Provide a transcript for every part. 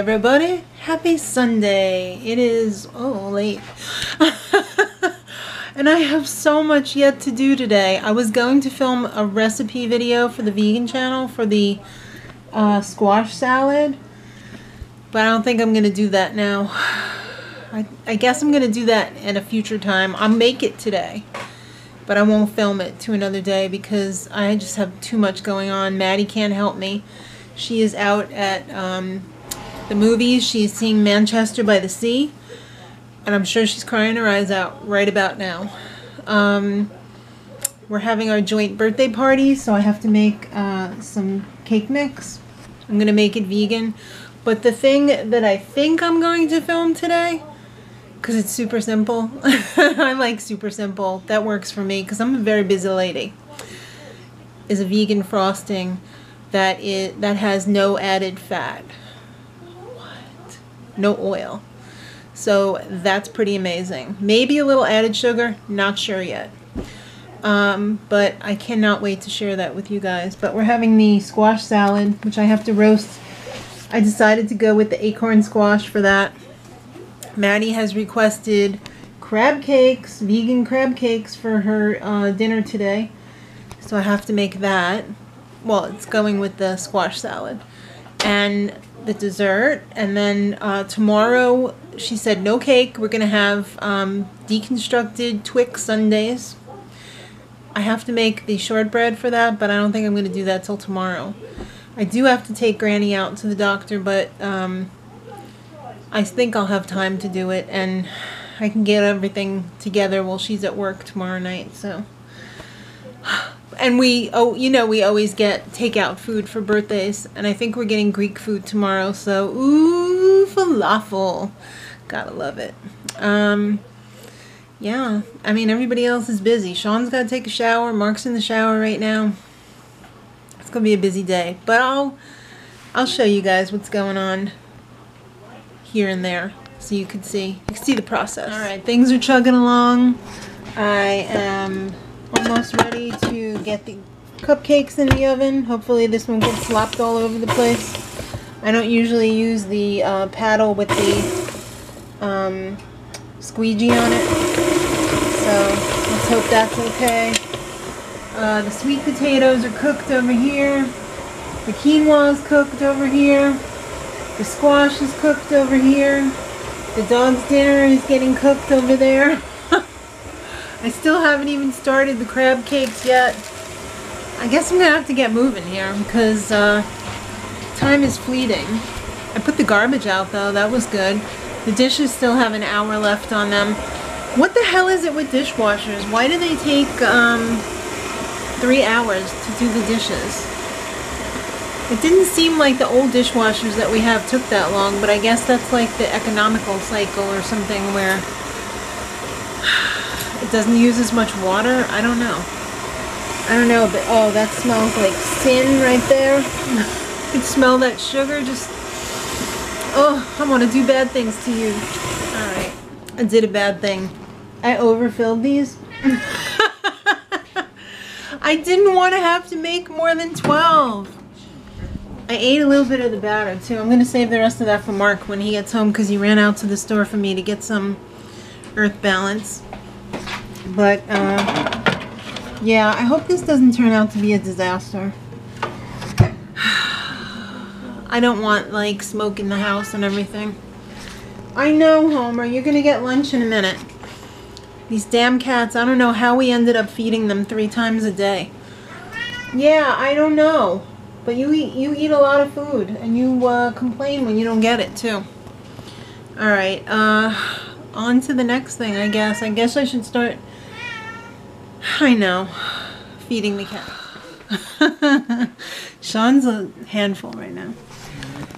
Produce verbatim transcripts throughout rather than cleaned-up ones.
everybody. Happy Sunday. It is, oh, late. And I have so much yet to do today. I was going to film a recipe video for the vegan channel for the uh, squash salad, but I don't think I'm going to do that now. I, I guess I'm going to do that in a future time. I'll make it today, but I won't film it to another day because I just have too much going on. Maddie can't help me. She is out at um, the movies. She's seeing Manchester by the Sea, and I'm sure she's crying her eyes out right about now. Um, we're having our joint birthday party, so I have to make uh, some cake mix. I'm going to make it vegan. But the thing that I think I'm going to film today, because it's super simple, I like super simple, that works for me because I'm a very busy lady, is a vegan frosting that is, that has no added fat. What? No oil. So that's pretty amazing. Maybe a little added sugar, not sure yet. Um, but I cannot wait to share that with you guys. But we're having the squash salad, which I have to roast. I decided to go with the acorn squash for that. Maddie has requested crab cakes, vegan crab cakes for her uh, dinner today. So I have to make that. Well, it's going with the squash salad and the dessert. And then uh, tomorrow, she said no cake. We're going to have um, deconstructed Twix sundaes. I have to make the shortbread for that, but I don't think I'm going to do that till tomorrow. I do have to take Granny out to the doctor, but um, I think I'll have time to do it. And I can get everything together while she's at work tomorrow night, so... And we, oh, you know, we always get takeout food for birthdays. And I think we're getting Greek food tomorrow. So, ooh, falafel. Gotta love it. Um, yeah, I mean, everybody else is busy. Sean's got to take a shower. Mark's in the shower right now. It's going to be a busy day. But I'll, I'll show you guys what's going on here and there so you can see, you can see the process. All right, things are chugging along. I am... almost ready to get the cupcakes in the oven. Hopefully this one gets slopped all over the place. I don't usually use the uh, paddle with the um, squeegee on it, so let's hope that's okay. Uh, the sweet potatoes are cooked over here. The quinoa is cooked over here. The squash is cooked over here. The dog's dinner is getting cooked over there. I still haven't even started the crab cakes yet. I guess I'm gonna have to get moving here because uh, time is fleeting. I put the garbage out though, that was good. The dishes still have an hour left on them. What the hell is it with dishwashers? Why do they take um, three hours to do the dishes? It didn't seem like the old dishwashers that we have took that long, but I guess that's like the economical cycle or something where it doesn't use as much water. I don't know. I don't know, but oh, that smells like sin right there. You can smell that sugar. Just, oh, I want to do bad things to you. Alright, I did a bad thing. I overfilled these. I didn't want to have to make more than twelve. I ate a little bit of the batter too. I'm going to save the rest of that for Mark when he gets home because he ran out to the store for me to get some Earth Balance. But, uh, yeah, I hope this doesn't turn out to be a disaster. I don't want, like, smoke in the house and everything. I know, Homer, you're going to get lunch in a minute. These damn cats, I don't know how we ended up feeding them three times a day. Yeah, I don't know. But you eat, you eat a lot of food, and you uh, complain when you don't get it, too. All right, uh, on to the next thing, I guess. I guess I should start... I know. Feeding the cat. Sean's a handful right now.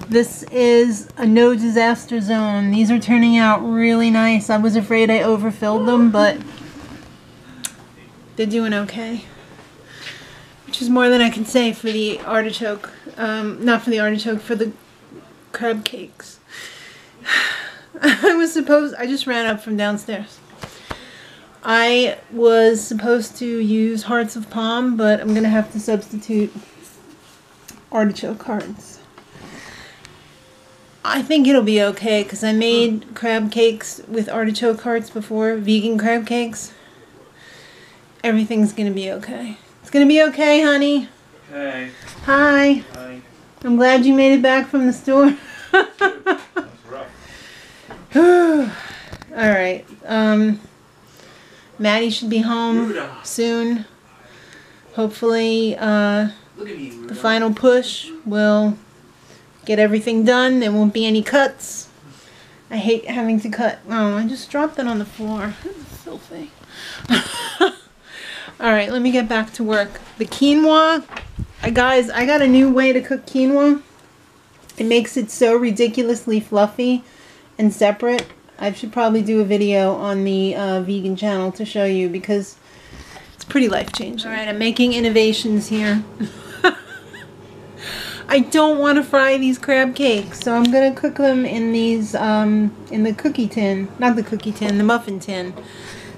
This is a no disaster zone. These are turning out really nice. I was afraid I overfilled them, but they're doing okay. Which is more than I can say for the artichoke. Um, not for the artichoke, for the crab cakes. I was supposed... I just ran up from downstairs. I was supposed to use hearts of palm, but I'm going to have to substitute artichoke hearts. I think it'll be okay because I made mm. crab cakes with artichoke hearts before, vegan crab cakes. Everything's gonna be okay. It's gonna be okay, honey. Hey. Hi. Hi. I'm glad you made it back from the store. That was rough. All right. Um, Maddie should be home Rudolph. soon. Hopefully, uh, Look at me, the final push will get everything done. There won't be any cuts. I hate having to cut. Oh, I just dropped it on the floor. This is filthy. All right, let me get back to work. The quinoa, I, guys, I got a new way to cook quinoa. It makes it so ridiculously fluffy and separate. I should probably do a video on the uh, vegan channel to show you because it's pretty life-changing. All right, I'm making innovations here. I don't want to fry these crab cakes, so I'm gonna cook them in these um, in the cookie tin, not the cookie tin, the muffin tin.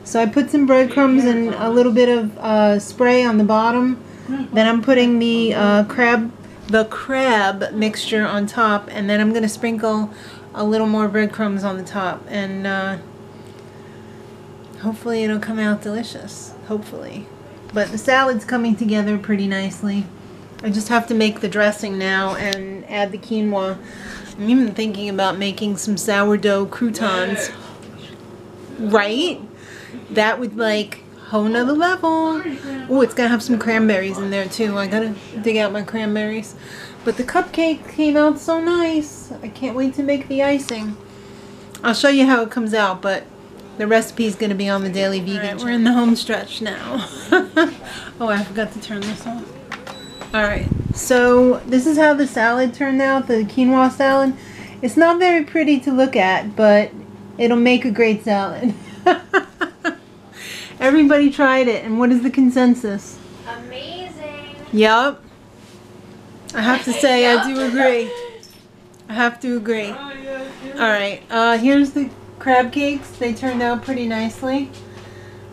So I put some breadcrumbs and a little bit of uh, spray on the bottom. Then I'm putting the uh, crab, the crab mixture on top, and then I'm gonna sprinkle a little more breadcrumbs on the top, and uh, hopefully it'll come out delicious. Hopefully. But the salad's coming together pretty nicely. I just have to make the dressing now and add the quinoa. I'm even thinking about making some sourdough croutons. Right? That would like whole nother level. Oh, it's gonna have some cranberries in there too. I gotta dig out my cranberries. But the cupcake came out so nice. I can't wait to make the icing. I'll show you how it comes out, but the recipe is gonna be on the Daily Vegan. All right, we're in the home stretch now. Oh, I forgot to turn this on. All right, so this is how the salad turned out, the quinoa salad. It's not very pretty to look at, but it'll make a great salad. Everybody tried it, and what is the consensus? Amazing. Yep. I have to say, I do agree. I have to agree. Oh, yeah, yeah. All right, uh, here's the crab cakes. They turned out pretty nicely.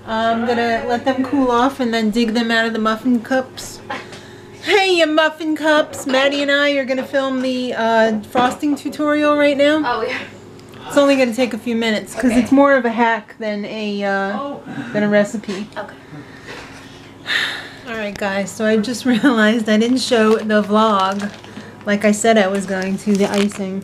Uh, I'm gonna let them cool off and then dig them out of the muffin cups. Hey, you muffin cups. Maddie and I are gonna film the uh, frosting tutorial right now. Oh, yeah. It's only going to take a few minutes because okay. It's more of a hack than a uh, oh. than a recipe. Okay. All right, guys. So I just realized I didn't show the vlog, like I said I was going to. The icing.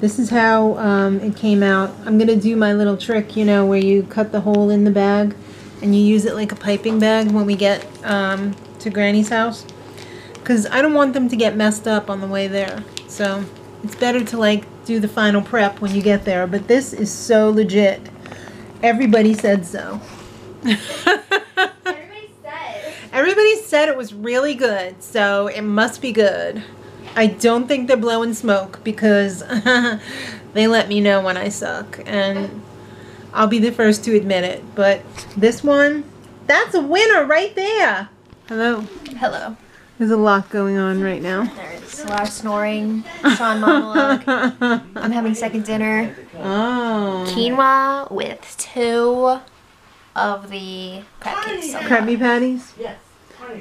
This is how um, it came out. I'm going to do my little trick, you know, where you cut the hole in the bag, and you use it like a piping bag when we get um, to Granny's house, because I don't want them to get messed up on the way there. So it's better to like. Do the final prep when you get there, but this is so legit. Everybody said so. Everybody said. Everybody said it was really good, so it must be good. I don't think they're blowing smoke because they let me know when I suck, and I'll be the first to admit it. But this one, that's a winner right there. Hello. Hello. There's a lot going on right now. There's a lot of snoring, Sean monologue. I'm having second dinner. Oh. Quinoa with two of the crab cakes. Krabby Patties? Yes.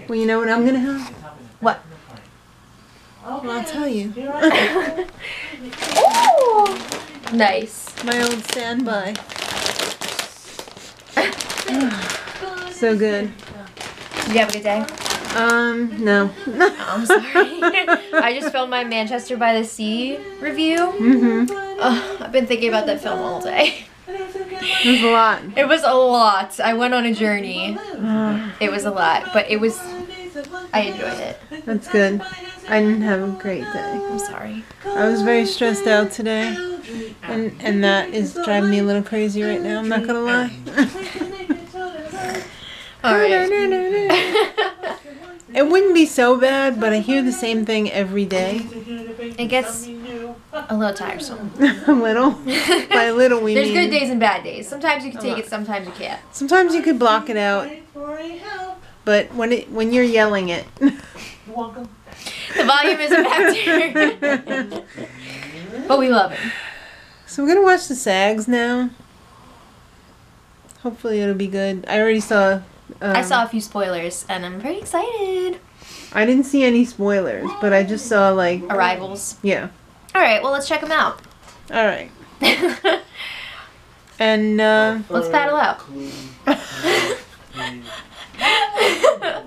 Well, you know what I'm going to have? What? Well, I'll tell you. Ooh! Nice. My old standby. So good. Did you have a good day? Um, no. Oh, I'm sorry. I just filmed my Manchester by the Sea review. Mm-hmm. Oh, I've been thinking about that film all day. It was a lot. It was a lot. I went on a journey. Uh, it was a lot, but it was, I enjoyed it. That's good. I didn't have a great day. I'm sorry. I was very stressed out today, and, and that is driving me a little crazy right now. I'm not gonna lie. All right. It wouldn't be so bad, but I hear the same thing every day. It gets a little tiresome. A little? By little we There's mean... There's good days and bad days. Sometimes you can take it, sometimes you can't. Sometimes you could block it out, but when it when you're yelling it... Welcome. The volume isn't back there. But we love it. So we're going to watch the SAGs now. Hopefully it'll be good. I already saw... Um, I saw a few spoilers, and I'm pretty excited. I didn't see any spoilers, but I just saw, like... Arrivals. Yeah. All right, well, let's check them out. All right. And uh, let's paddle out.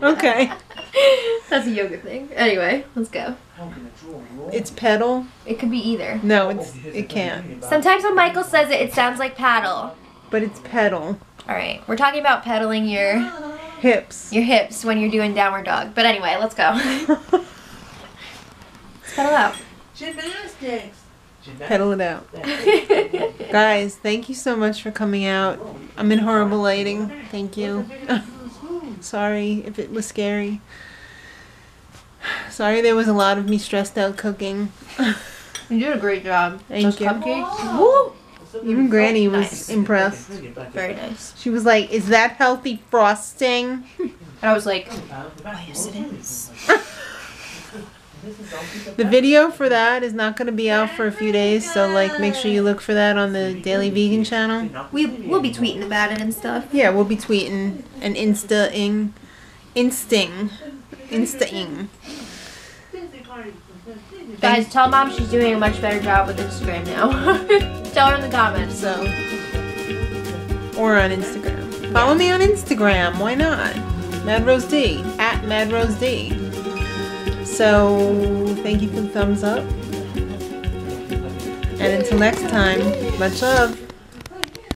Okay. That's a yoga thing. Anyway, let's go. It's pedal. It could be either. No, it's it can't. Sometimes when Michael says it, it sounds like paddle. But it's pedal. All right, we're talking about pedaling your hips. Your hips when you're doing downward dog. But anyway, let's go. Let's pedal out. Gymnastics. Pedal it out. Guys, thank you so much for coming out. I'm in horrible lighting. Thank you. Sorry if it was scary. Sorry there was a lot of me stressed out cooking. You did a great job. Thank Those you. Cupcakes. Woo! Even Granny was nice. Impressed. Very nice. She was like, is that healthy frosting? And I was like, oh yes it is. The video for that is not going to be out for a few days, so like make sure you look for that on the Daily Vegan channel. We we'll be tweeting about it and stuff. Yeah, we'll be tweeting and insta-ing, insting, insta-ing. Guys, tell Mom she's doing a much better job with Instagram now. Tell her in the comments. So or on Instagram. Follow me on Instagram. Why not? Madrosed at Madrosed. So, thank you for the thumbs up. And until next time, much love.